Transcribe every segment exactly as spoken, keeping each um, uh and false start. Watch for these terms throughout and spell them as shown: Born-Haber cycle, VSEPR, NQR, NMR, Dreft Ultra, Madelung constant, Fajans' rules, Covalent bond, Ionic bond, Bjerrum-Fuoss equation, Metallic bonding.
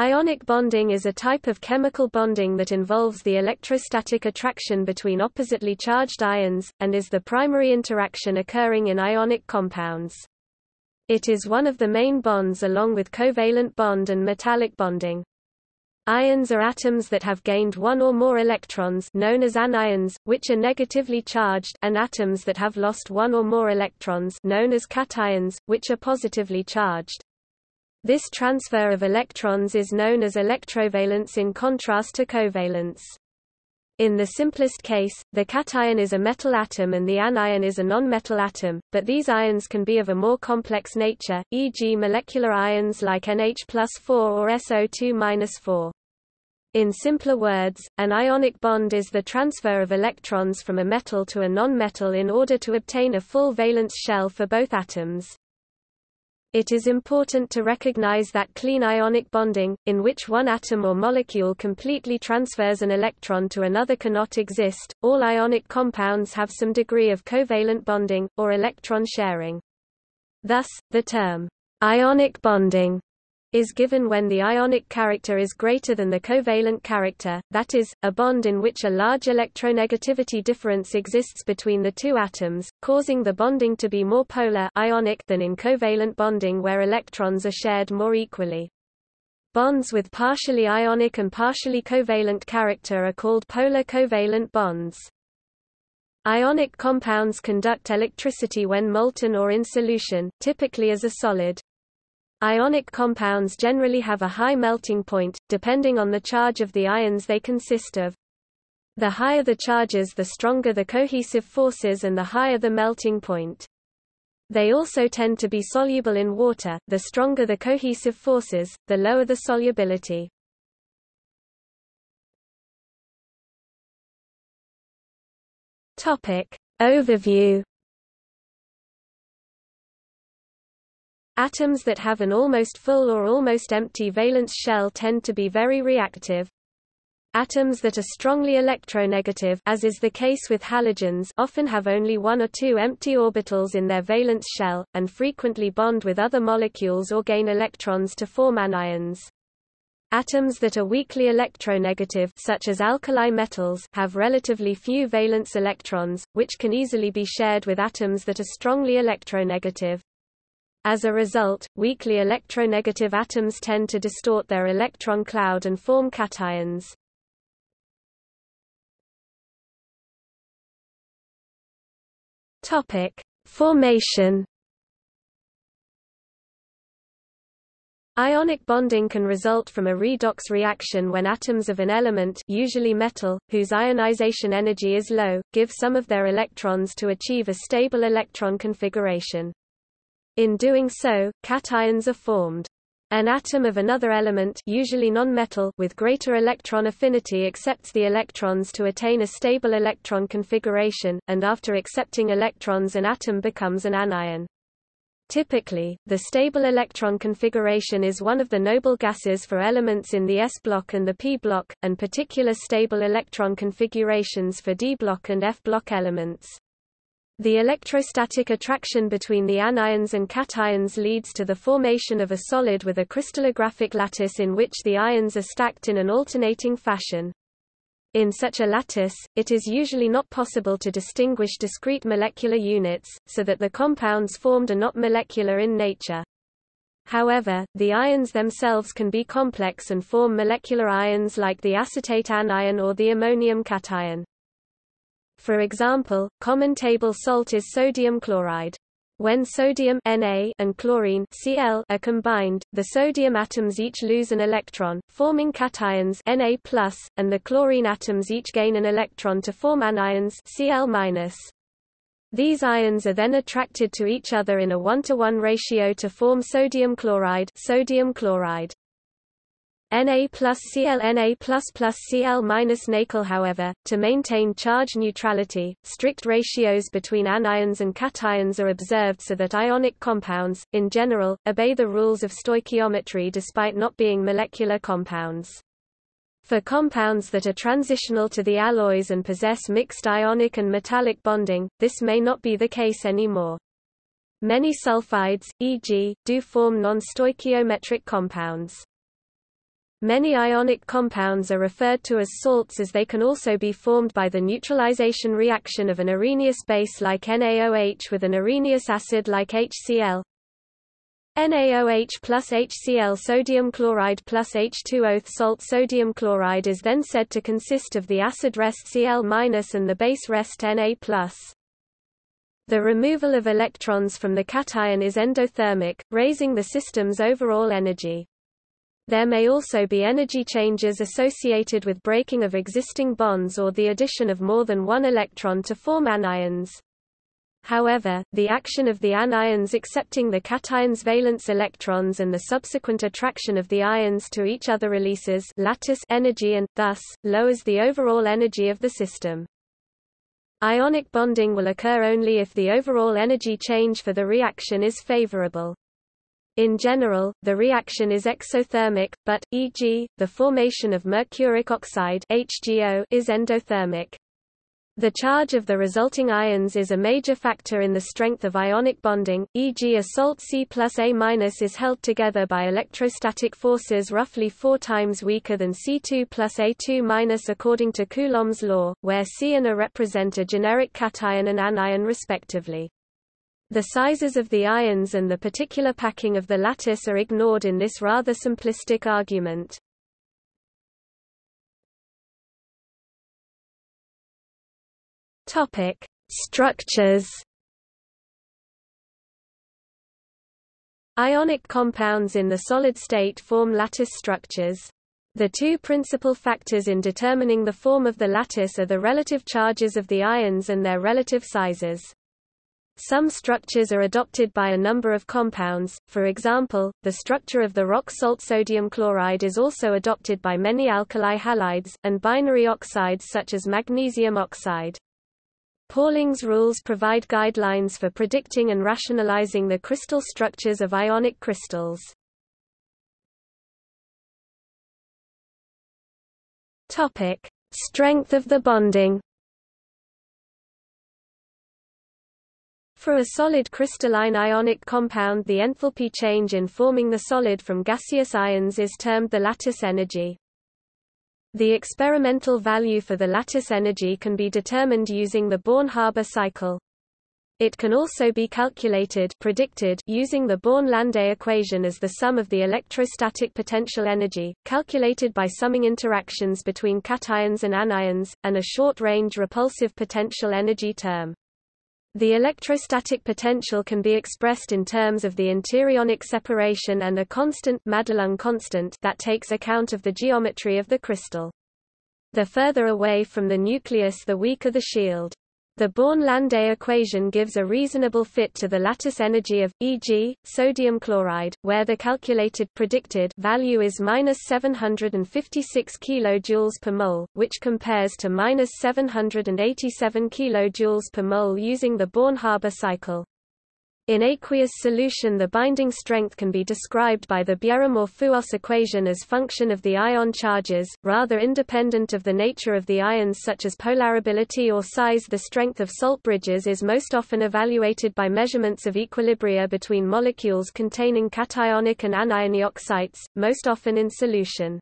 Ionic bonding is a type of chemical bonding that involves the electrostatic attraction between oppositely charged ions, and is the primary interaction occurring in ionic compounds. It is one of the main bonds along with covalent bond and metallic bonding. Ions are atoms that have gained one or more electrons, known as anions, which are negatively charged, and atoms that have lost one or more electrons, known as cations, which are positively charged. This transfer of electrons is known as electrovalence in contrast to covalence. In the simplest case, the cation is a metal atom and the anion is a non-metal atom, but these ions can be of a more complex nature, for example molecular ions like N H plus four or S O two minus four. In simpler words, an ionic bond is the transfer of electrons from a metal to a non-metal in order to obtain a full valence shell for both atoms. It is important to recognize that clean ionic bonding, in which one atom or molecule completely transfers an electron to another, cannot exist. All ionic compounds have some degree of covalent bonding, or electron sharing. Thus, the term ionic bonding is given when the ionic character is greater than the covalent character, that is, a bond in which a large electronegativity difference exists between the two atoms, causing the bonding to be more polar ionic than in covalent bonding where electrons are shared more equally. Bonds with partially ionic and partially covalent character are called polar covalent bonds. Ionic compounds conduct electricity when molten or in solution, typically as a solid. Ionic compounds generally have a high melting point, depending on the charge of the ions they consist of. The higher the charges, the stronger the cohesive forces and the higher the melting point. They also tend to be soluble in water. The stronger the cohesive forces, the lower the solubility. Topic overview. Atoms that have an almost full or almost empty valence shell tend to be very reactive. Atoms that are strongly electronegative, as is the case with halogens, often have only one or two empty orbitals in their valence shell, and frequently bond with other molecules or gain electrons to form anions. Atoms that are weakly electronegative, such as alkali metals, have relatively few valence electrons, which can easily be shared with atoms that are strongly electronegative. As a result, weakly electronegative atoms tend to distort their electron cloud and form cations. Topic: Formation. Ionic bonding can result from a redox reaction when atoms of an element, usually metal, whose ionization energy is low, give some of their electrons to achieve a stable electron configuration. In doing so, cations are formed. An atom of another element, usually non-metal, with greater electron affinity accepts the electrons to attain a stable electron configuration, and after accepting electrons an atom becomes an anion. Typically, the stable electron configuration is one of the noble gases for elements in the S block and the P block, and particular stable electron configurations for D block and F block elements. The electrostatic attraction between the anions and cations leads to the formation of a solid with a crystallographic lattice in which the ions are stacked in an alternating fashion. In such a lattice, it is usually not possible to distinguish discrete molecular units, so that the compounds formed are not molecular in nature. However, the ions themselves can be complex and form molecular ions like the acetate anion or the ammonium cation. For example, common table salt is sodium chloride. When sodium (Na) and chlorine (Cl) are combined, the sodium atoms each lose an electron, forming cations (Na+), and the chlorine atoms each gain an electron to form anions (Cl-). These ions are then attracted to each other in a one to one ratio to form sodium chloride, sodium chloride. Na plus Cl Na plus plus Cl minus Nacal. However, to maintain charge neutrality, strict ratios between anions and cations are observed so that ionic compounds, in general, obey the rules of stoichiometry despite not being molecular compounds. For compounds that are transitional to the alloys and possess mixed ionic and metallic bonding, this may not be the case anymore. Many sulfides, for example, do form non-stoichiometric compounds. Many ionic compounds are referred to as salts as they can also be formed by the neutralization reaction of an areneous base like N A O H with an areneous acid like HCl. N A O H plus HCl sodium chloride plus H two O salt sodium chloride is then said to consist of the acid rest Cl- and the base rest Na+. The removal of electrons from the cation is endothermic, raising the system's overall energy. There may also be energy changes associated with breaking of existing bonds or the addition of more than one electron to form anions. However, the action of the anions accepting the cation's valence electrons and the subsequent attraction of the ions to each other releases lattice energy and, thus, lowers the overall energy of the system. Ionic bonding will occur only if the overall energy change for the reaction is favorable. In general, the reaction is exothermic, but, for example, the formation of mercuric oxide H G O is endothermic. The charge of the resulting ions is a major factor in the strength of ionic bonding, for example a salt C plus A minus is held together by electrostatic forces roughly four times weaker than C two plus A two minus according to Coulomb's law, where C and A represent a generic cation and anion respectively. The sizes of the ions and the particular packing of the lattice are ignored in this rather simplistic argument. Topic: Structures. Ionic compounds in the solid state form lattice structures. The two principal factors in determining the form of the lattice are the relative charges of the ions and their relative sizes. Some structures are adopted by a number of compounds, for example, the structure of the rock salt sodium chloride is also adopted by many alkali halides, and binary oxides such as magnesium oxide. Pauling's rules provide guidelines for predicting and rationalizing the crystal structures of ionic crystals. Topic: Strength of the bonding. For a solid crystalline ionic compound, the enthalpy change in forming the solid from gaseous ions is termed the lattice energy. The experimental value for the lattice energy can be determined using the Born-Haber cycle. It can also be calculated predicted using the Born-Landé equation as the sum of the electrostatic potential energy, calculated by summing interactions between cations and anions, and a short-range repulsive potential energy term. The electrostatic potential can be expressed in terms of the interionic separation and a constant, Madelung constant, that takes account of the geometry of the crystal. The further away from the nucleus, the weaker the shield. The Born-Landé equation gives a reasonable fit to the lattice energy of, for example, sodium chloride, where the calculated predicted value is minus seven hundred fifty-six kilojoules per mole, which compares to minus seven hundred eighty-seven kilojoules per mole using the Born-Haber cycle. In aqueous solution, the binding strength can be described by the Bjerrum-Fuoss equation as function of the ion charges, rather independent of the nature of the ions such as polarability or size. The strength of salt bridges is most often evaluated by measurements of equilibria between molecules containing cationic and anionic sites, most often in solution.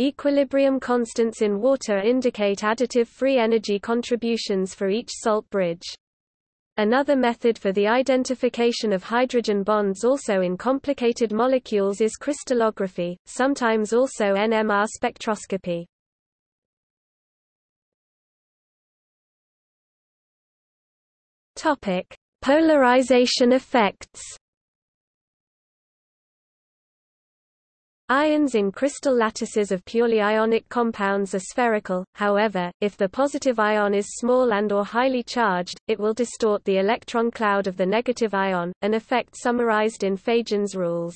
Equilibrium constants in water indicate additive free energy contributions for each salt bridge. Another method for the identification of hydrogen bonds also in complicated molecules is crystallography, sometimes also N M R spectroscopy. Topic: Polarization effects. Ions in crystal lattices of purely ionic compounds are spherical, however, if the positive ion is small and or highly charged, it will distort the electron cloud of the negative ion, an effect summarized in Fajans' rules.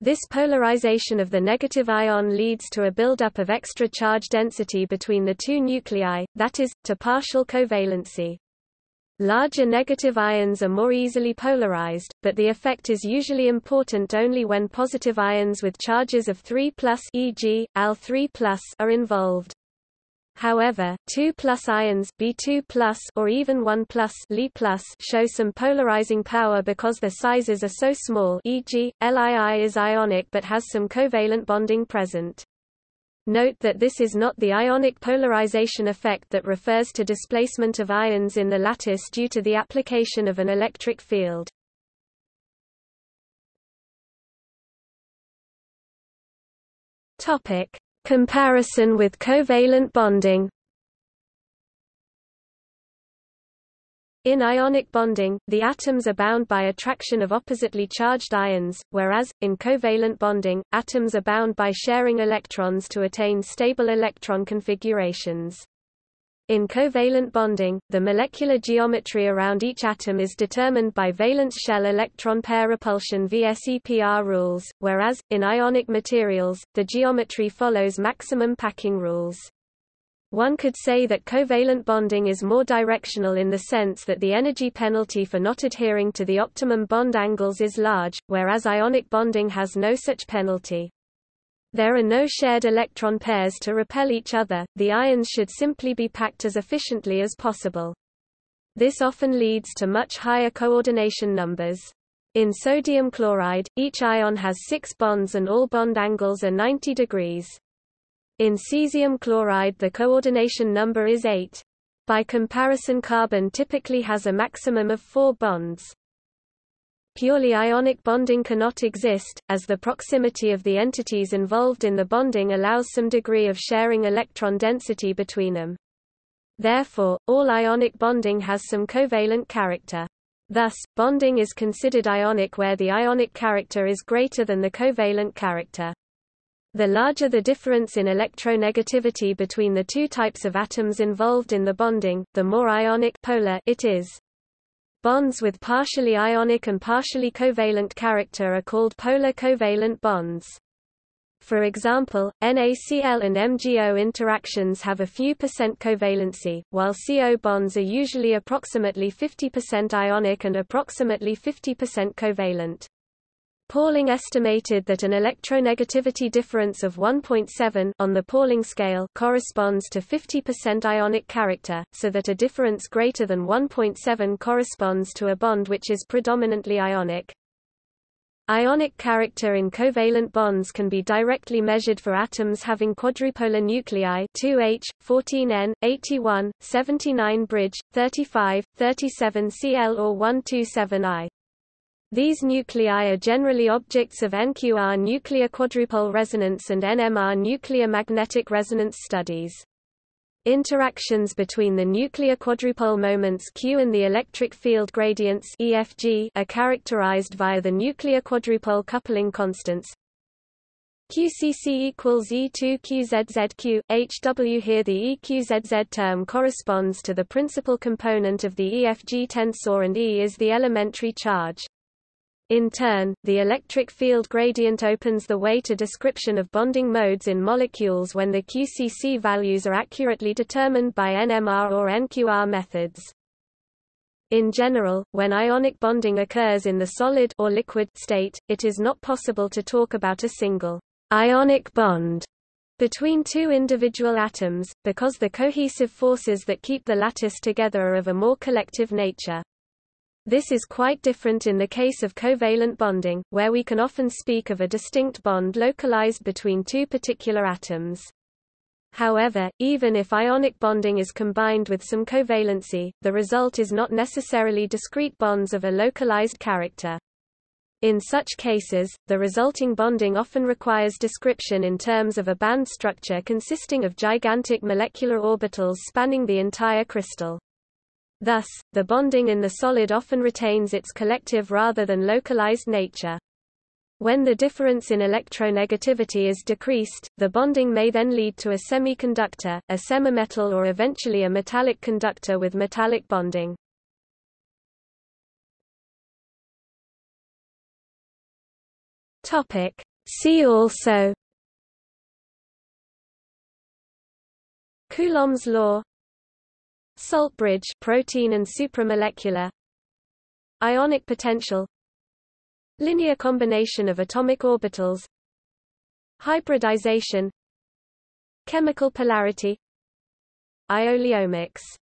This polarization of the negative ion leads to a buildup of extra charge density between the two nuclei, that is, to partial covalency. Larger negative ions are more easily polarized, but the effect is usually important only when positive ions with charges of three plus, for example, alpha three plus, are involved. However, two plus ions B two plus or even one plus Li+ show some polarizing power because their sizes are so small, for example, Li I is ionic but has some covalent bonding present. Note that this is not the ionic polarization effect that refers to displacement of ions in the lattice due to the application of an electric field. Topic: Comparison with covalent bonding. In ionic bonding, the atoms are bound by attraction of oppositely charged ions, whereas, in covalent bonding, atoms are bound by sharing electrons to attain stable electron configurations. In covalent bonding, the molecular geometry around each atom is determined by valence shell electron pair repulsion V S E P R rules, whereas, in ionic materials, the geometry follows maximum packing rules. One could say that covalent bonding is more directional in the sense that the energy penalty for not adhering to the optimum bond angles is large, whereas ionic bonding has no such penalty. There are no shared electron pairs to repel each other, the ions should simply be packed as efficiently as possible. This often leads to much higher coordination numbers. In sodium chloride, each ion has six bonds and all bond angles are ninety degrees. In cesium chloride the coordination number is eight. By comparison, carbon typically has a maximum of four bonds. Purely ionic bonding cannot exist, as the proximity of the entities involved in the bonding allows some degree of sharing electron density between them. Therefore, all ionic bonding has some covalent character. Thus, bonding is considered ionic where the ionic character is greater than the covalent character. The larger the difference in electronegativity between the two types of atoms involved in the bonding, the more ionic polar it is. Bonds with partially ionic and partially covalent character are called polar covalent bonds. For example, NaCl and MgO interactions have a few percent covalency, while C O bonds are usually approximately fifty percent ionic and approximately fifty percent covalent. Pauling estimated that an electronegativity difference of one point seven on the Pauling scale corresponds to fifty percent ionic character, so that a difference greater than one point seven corresponds to a bond which is predominantly ionic. Ionic character in covalent bonds can be directly measured for atoms having quadrupolar nuclei two H, fourteen N, eighty-one, seventy-nine bridge, thirty-five, thirty-seven C L or one twenty-seven I. These nuclei are generally objects of N Q R nuclear quadrupole resonance and N M R nuclear magnetic resonance studies. Interactions between the nuclear quadrupole moments Q and the electric field gradients E F G are characterized via the nuclear quadrupole coupling constants Q C C equals E two Q Z Z Q, H W. Here the E Q Z Z term corresponds to the principal component of the E F G tensor and E is the elementary charge. In turn, the electric field gradient opens the way to description of bonding modes in molecules when the Q C C values are accurately determined by N M R or N Q R methods. In general, when ionic bonding occurs in the solid or liquid state, it is not possible to talk about a single ionic bond between two individual atoms, because the cohesive forces that keep the lattice together are of a more collective nature. This is quite different in the case of covalent bonding, where we can often speak of a distinct bond localized between two particular atoms. However, even if ionic bonding is combined with some covalency, the result is not necessarily discrete bonds of a localized character. In such cases, the resulting bonding often requires description in terms of a band structure consisting of gigantic molecular orbitals spanning the entire crystal. Thus, the bonding in the solid often retains its collective rather than localized nature. When the difference in electronegativity is decreased, the bonding may then lead to a semiconductor, a semimetal or eventually a metallic conductor with metallic bonding. Topic: See also Coulomb's law, salt bridge, protein and supramolecular, ionic potential, linear combination of atomic orbitals, hybridization, chemical polarity, Ioliomics.